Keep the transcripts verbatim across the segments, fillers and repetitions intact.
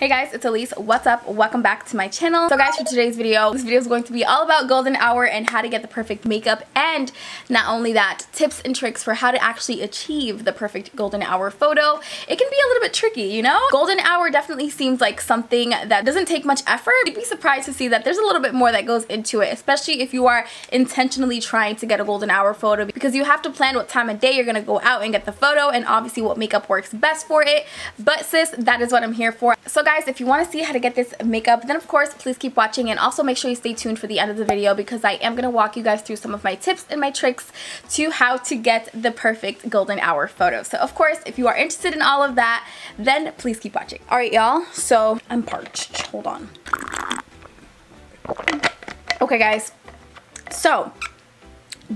Hey guys, it's Allis. What's up? Welcome back to my channel. So guys, for today's video, this video is going to be all about golden hour and how to get the perfect makeup, and not only that, tips and tricks for how to actually achieve the perfect golden hour photo. It can be a little bit tricky, you know? Golden hour definitely seems like something that doesn't take much effort. You'd be surprised to see that there's a little bit more that goes into it, especially if you are intentionally trying to get a golden hour photo, because you have to plan what time of day you're gonna go out and get the photo, and obviously what makeup works best for it. But sis, that is what I'm here for. So guys, if you want to see how to get this makeup, then of course please keep watching, and also make sure you stay tuned for the end of the video, because I am going to walk you guys through some of my tips and my tricks to how to get the perfect golden hour photo. So of course, if you are interested in all of that, then please keep watching. Alright y'all, so I'm parched. Hold on. Okay guys, so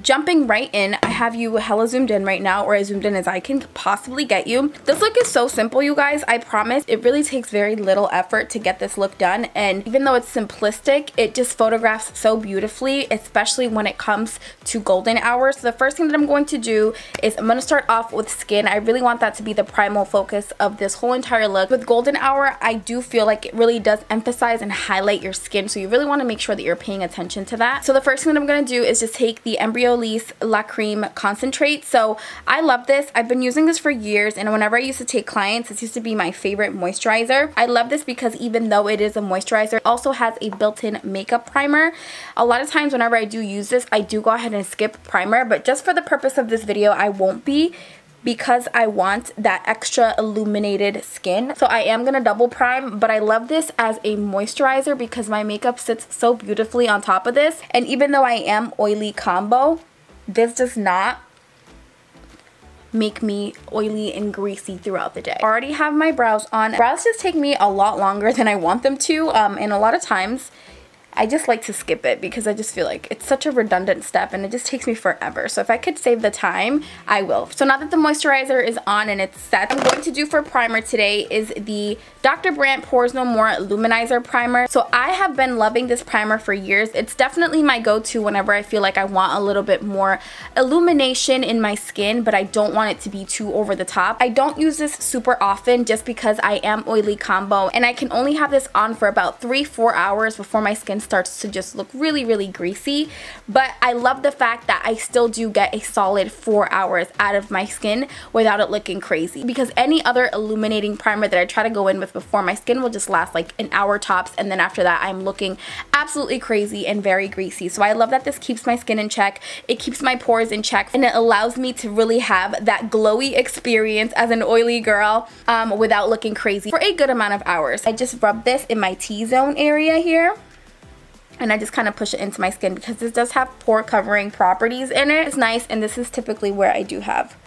jumping right in, I have you hella zoomed in right now, or as zoomed in as I can possibly get you. This look is so simple, you guys. I promise it really takes very little effort to get this look done, and even though it's simplistic, it just photographs so beautifully, especially when it comes to golden hour. So the first thing that I'm going to do is I'm going to start off with skin. I really want that to be the primal focus of this whole entire look. With golden hour, I do feel like it really does emphasize and highlight your skin, so you really want to make sure that you're paying attention to that. So the first thing that I'm going to do is just take the Embryolisse Lait Creme Concentrate. So I love this. I've been using this for years, and whenever I used to take clients, this used to be my favorite moisturizer. I love this because even though it is a moisturizer, it also has a built-in makeup primer. A lot of times whenever I do use this, I do go ahead and skip primer, but just for the purpose of this video, I won't be, because I want that extra illuminated skin. So I am gonna double prime, but I love this as a moisturizer because my makeup sits so beautifully on top of this. And even though I am oily combo, this does not make me oily and greasy throughout the day. I already have my brows on. Brows just take me a lot longer than I want them to, um, and a lot of times I just like to skip it because I just feel like it's such a redundant step and it just takes me forever. So if I could save the time, I will. So now that the moisturizer is on and it's set, what I'm going to do for primer today is the Doctor Brandt Pores No More Luminizer Primer. So I have been loving this primer for years. It's definitely my go-to whenever I feel like I want a little bit more illumination in my skin, but I don't want it to be too over the top. I don't use this super often just because I am oily combo, and I can only have this on for about three, four hours before my skin starts to just look really really greasy. But I love the fact that I still do get a solid four hours out of my skin without it looking crazy, because any other illuminating primer that I try to go in with before, my skin will just last like an hour tops, and then after that I'm looking absolutely crazy and very greasy. So I love that this keeps my skin in check, it keeps my pores in check, and it allows me to really have that glowy experience as an oily girl um, without looking crazy for a good amount of hours. I just rub this in my T-zone area here, and I just kind of push it into my skin because this does have pore covering properties in it. It's nice, and this is typically where I do have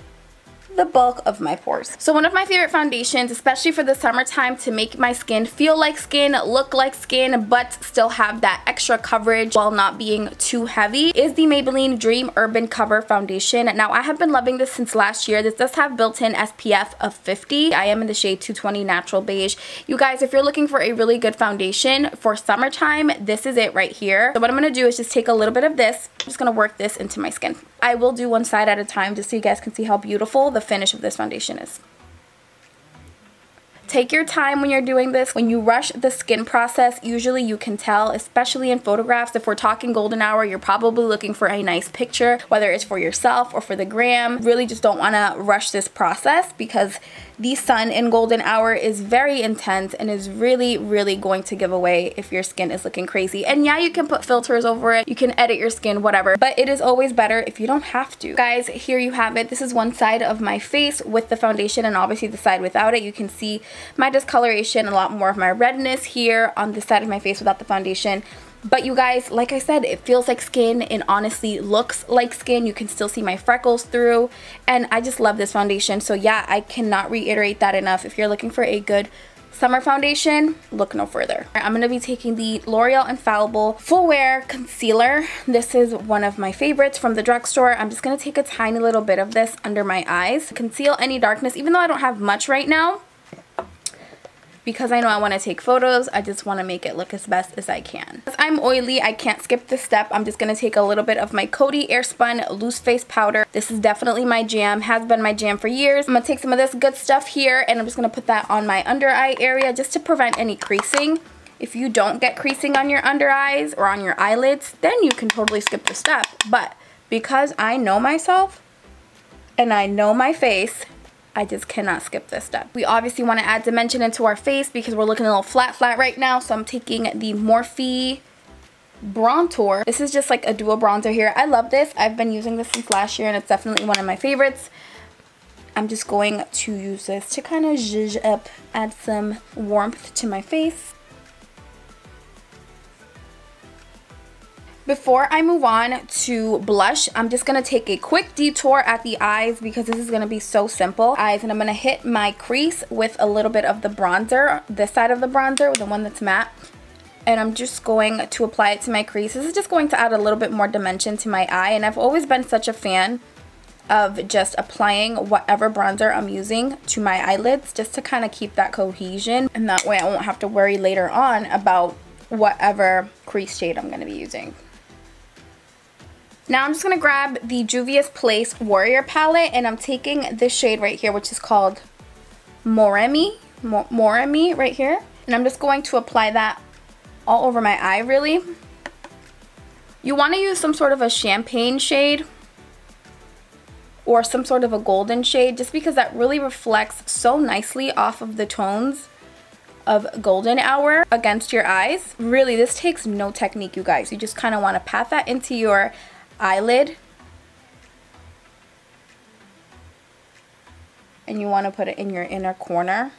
the bulk of my pores. So one of my favorite foundations, especially for the summertime, to make my skin feel like skin, look like skin, but still have that extra coverage while not being too heavy, is the Maybelline Dream Urban Cover Foundation. Now I have been loving this since last year. This does have built-in S P F of fifty. I am in the shade two twenty Natural Beige. You guys, if you're looking for a really good foundation for summertime, this is it right here. So what I'm going to do is just take a little bit of this. I'm just going to work this into my skin. I will do one side at a time just so you guys can see how beautiful the finish of this foundation is. Take your time when you're doing this. When you rush the skin process, usually you can tell, especially in photographs. If we're talking golden hour, you're probably looking for a nice picture, whether it's for yourself or for the gram. Really just don't want to rush this process, because the sun in golden hour is very intense and is really, really going to give away if your skin is looking crazy. And yeah, you can put filters over it, you can edit your skin, whatever, but it is always better if you don't have to. Guys, here you have it. This is one side of my face with the foundation, and obviously the side without it. You can see my discoloration, a lot more of my redness here on the side of my face without the foundation. But you guys, like I said, it feels like skin and honestly looks like skin. You can still see my freckles through, and I just love this foundation. So yeah, I cannot reiterate that enough. If you're looking for a good summer foundation, look no further. I'm going to be taking the L'Oreal Infallible Full Wear Concealer. This is one of my favorites from the drugstore. I'm just going to take a tiny little bit of this under my eyes. Conceal any darkness, even though I don't have much right now. because I know I want to take photos. I just want to make it look as best as I can. Because I'm oily, I can't skip this step. I'm just going to take a little bit of my Coty Airspun Loose Face Powder. This is definitely my jam, has been my jam for years. I'm going to take some of this good stuff here and I'm just going to put that on my under eye area just to prevent any creasing. If you don't get creasing on your under eyes or on your eyelids, then you can totally skip the step. But because I know myself and I know my face, I just cannot skip this step. We obviously want to add dimension into our face because we're looking a little flat flat right now. So I'm taking the Morphe Brontour. This is just like a dual bronzer here. I love this. I've been using this since last year and it's definitely one of my favorites. I'm just going to use this to kind of zhuzh up, add some warmth to my face. Before I move on to blush, I'm just going to take a quick detour at the eyes because this is going to be so simple. Eyes, and I'm going to hit my crease with a little bit of the bronzer, this side of the bronzer, the one that's matte. And I'm just going to apply it to my crease. This is just going to add a little bit more dimension to my eye. And I've always been such a fan of just applying whatever bronzer I'm using to my eyelids just to kind of keep that cohesion. And that way I won't have to worry later on about whatever crease shade I'm going to be using. Now I'm just going to grab the Juvia's Place Warrior Palette and I'm taking this shade right here, which is called Moremi, Mo Moremi right here. And I'm just going to apply that all over my eye really. You want to use some sort of a champagne shade or some sort of a golden shade just because that really reflects so nicely off of the tones of golden hour against your eyes. Really, this takes no technique, you guys. You just kind of want to pat that into your eyelid and you want to put it in your inner corner.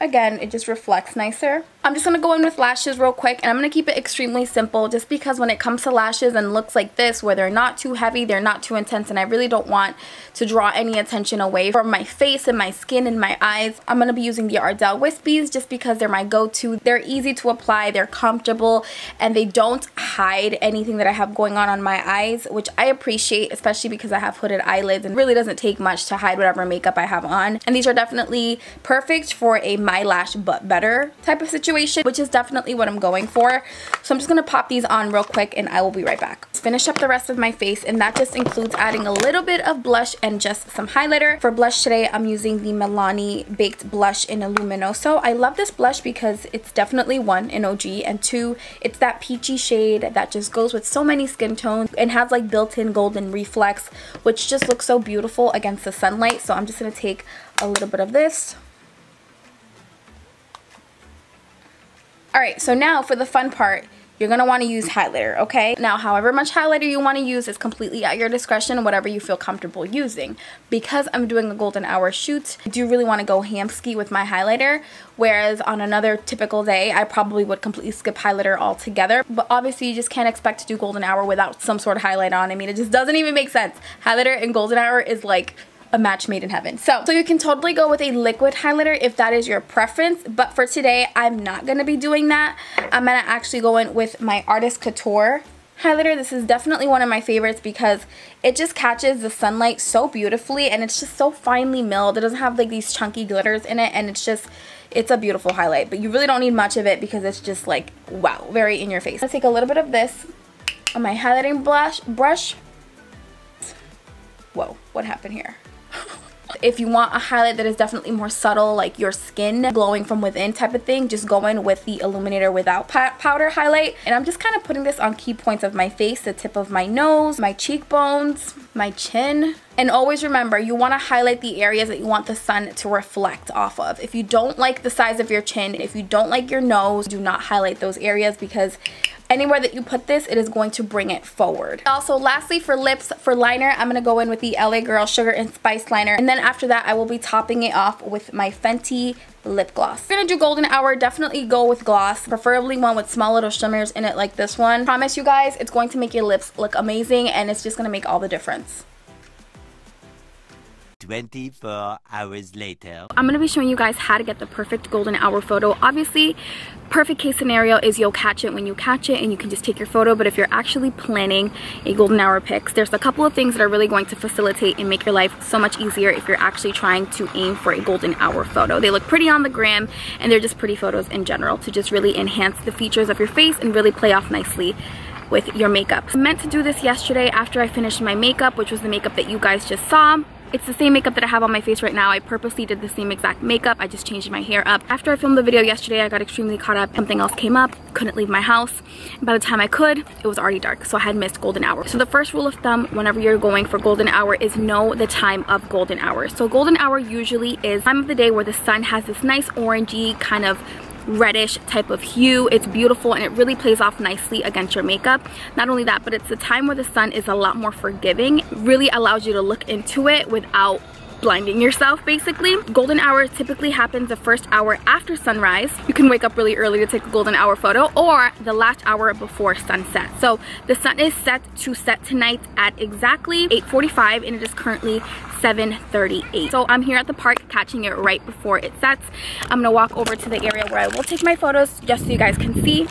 Again, it just reflects nicer. I'm just going to go in with lashes real quick and I'm going to keep it extremely simple just because when it comes to lashes and looks like this where they're not too heavy, they're not too intense, and I really don't want to draw any attention away from my face and my skin and my eyes. I'm going to be using the Ardell Wispies just because they're my go-to. They're easy to apply, they're comfortable, and they don't hide anything that I have going on on my eyes, which I appreciate, especially because I have hooded eyelids and it really doesn't take much to hide whatever makeup I have on. And these are definitely perfect for a my lash but better type of situation, which is definitely what I'm going for. So I'm just going to pop these on real quick and I will be right back. Let's finish up the rest of my face, and that just includes adding a little bit of blush and just some highlighter. For blush today, I'm using the Milani Baked Blush in a Luminoso. I love this blush because it's definitely one, an O G, and two, it's that peachy shade that just goes with so many skin tones and has like built-in golden reflex, which just looks so beautiful against the sunlight. So I'm just going to take a little bit of this. Alright, so now for the fun part, you're going to want to use highlighter, okay? Now, however much highlighter you want to use is completely at your discretion, whatever you feel comfortable using. Because I'm doing a golden hour shoot, I do really want to go ham-ski with my highlighter, whereas on another typical day, I probably would completely skip highlighter altogether. But obviously, you just can't expect to do golden hour without some sort of highlight on. I mean, it just doesn't even make sense. Highlighter and golden hour is like a match made in heaven. So, so you can totally go with a liquid highlighter if that is your preference, but for today I'm not going to be doing that. I'm going to actually go in with my Artist Couture highlighter. This is definitely one of my favorites because it just catches the sunlight so beautifully and it's just so finely milled. It doesn't have like these chunky glitters in it and it's just, it's a beautiful highlight, but you really don't need much of it because it's just like, wow, very in your face. Let's take a little bit of this on my highlighting blush brush. Whoa, what happened here? If you want a highlight that is definitely more subtle, like your skin glowing from within type of thing, just go in with the Illuminator Without Powder highlight. And I'm just kind of putting this on key points of my face, the tip of my nose, my cheekbones, my chin. And always remember, you want to highlight the areas that you want the sun to reflect off of. If you don't like the size of your chin, if you don't like your nose, do not highlight those areas because anywhere that you put this, it is going to bring it forward. Also, lastly, for lips, for liner, I'm going to go in with the L A Girl Sugar and Spice Liner. And then after that, I will be topping it off with my Fenty Lip Gloss. If you're going to do golden hour, definitely go with gloss, preferably one with small little shimmers in it like this one. I promise you guys, it's going to make your lips look amazing and it's just going to make all the difference. twenty-four hours later. I'm going to be showing you guys how to get the perfect golden hour photo. Obviously, perfect case scenario is you'll catch it when you catch it and you can just take your photo. But if you're actually planning a golden hour pics, there's a couple of things that are really going to facilitate and make your life so much easier if you're actually trying to aim for a golden hour photo. They look pretty on the gram and they're just pretty photos in general to just really enhance the features of your face and really play off nicely with your makeup. I meant to do this yesterday after I finished my makeup, which was the makeup that you guys just saw. It's the same makeup that I have on my face right now. I purposely did the same exact makeup. I just changed my hair up. After I filmed the video yesterday, I got extremely caught up. Something else came up. Couldn't leave my house. By the time I could, it was already dark. So I had missed golden hour. So the first rule of thumb whenever you're going for golden hour is know the time of golden hour. So golden hour usually is time of the day where the sun has this nice orangey kind of reddish type of hue. It's beautiful and it really plays off nicely against your makeup. Not only that, but it's the time where the sun is a lot more forgiving. It really allows you to look into it without blinding yourself, basically. Golden hour typically happens the first hour after sunrise. You can wake up really early to take a golden hour photo, or the last hour before sunset. So the sun is set to set tonight at exactly eight forty-five and it is currently seven thirty-eight. So I'm here at the park catching it right before it sets. I'm gonna walk over to the area where I will take my photos just so you guys can see.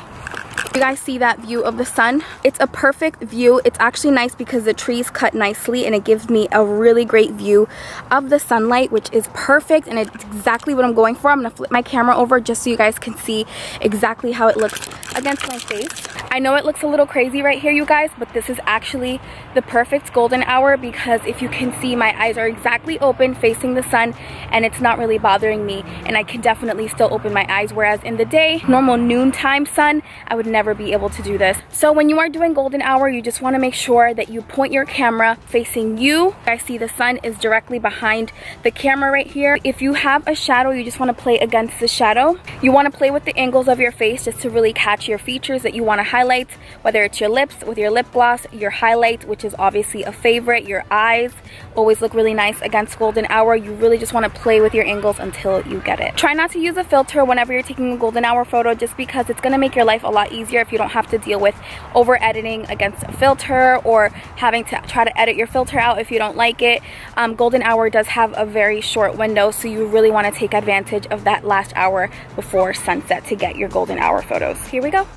You guys see that view of the sun? It's a perfect view. It's actually nice because the trees cut nicely and it gives me a really great view of the sunlight, which is perfect, and it's exactly what I'm going for. I'm gonna flip my camera over just so you guys can see exactly how it looks against my face. I know it looks a little crazy right here, you guys, but this is actually the perfect golden hour because if you can see, my eyes are exactly open facing the sun and it's not really bothering me, and I can definitely still open my eyes, whereas in the day, normal noontime sun, I would never Never be able to do this. So when you are doing golden hour, you just want to make sure that you point your camera facing you. I see the sun is directly behind the camera right here. If you have a shadow, you just want to play against the shadow. You want to play with the angles of your face just to really catch your features that you want to highlight, whether it's your lips with your lip gloss, your highlight, which is obviously a favorite, your eyes always look really nice against golden hour. You really just want to play with your angles until you get it. Try not to use a filter whenever you're taking a golden hour photo, just because it's going to make your life a lot easier if you don't have to deal with over editing against a filter or having to try to edit your filter out if you don't like it. Um, golden hour does have a very short window, so you really want to take advantage of that last hour before sunset to get your golden hour photos. Here we go.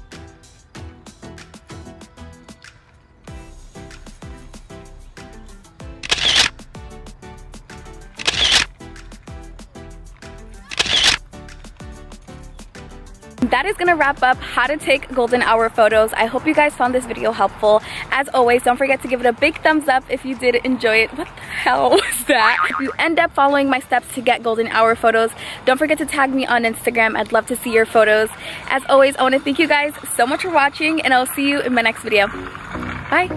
That is gonna wrap up how to take golden hour photos. I hope you guys found this video helpful. As always, don't forget to give it a big thumbs up if you did enjoy it. What the hell was that? If you end up following my steps to get golden hour photos, don't forget to tag me on Instagram. I'd love to see your photos. As always, I wanna thank you guys so much for watching, and I'll see you in my next video. Bye.